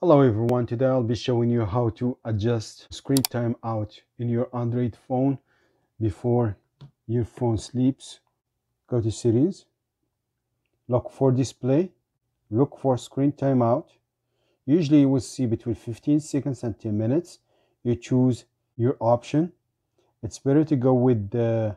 Hello everyone, today I'll be showing you how to adjust screen time out in your Android phone before your phone sleeps. Go to settings, look for display, look for screen time out. Usually you will see between 15 seconds and 10 minutes. You choose your option. It's better to go with the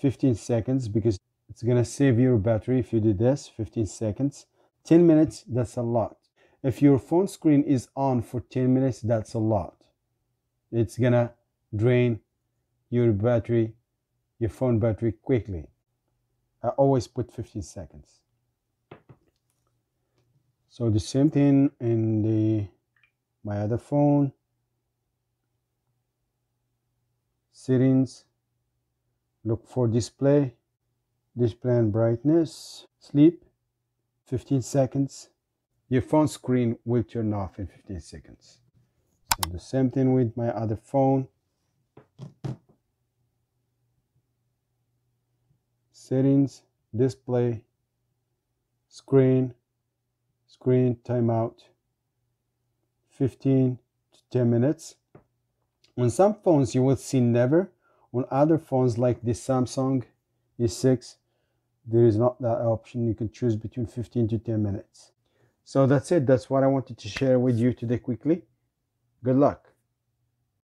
15 seconds because it's gonna save your battery if you do this. 15 seconds, 10 minutes, that's a lot. If your phone screen is on for 10 minutes, that's a lot. It's gonna drain your battery, your phone battery quickly. I always put 15 seconds. So the same thing in my other phone. Settings, look for display, and brightness, sleep, 15 seconds. Your phone screen will turn off in 15 seconds. So the same thing with my other phone. Settings, display, screen timeout, 15 to 10 minutes. On some phones you will see never. On other phones like the Samsung E6, there is not that option. You can choose between 15 to 10 minutes. So that's it. That's what I wanted to share with you today quickly. Good luck.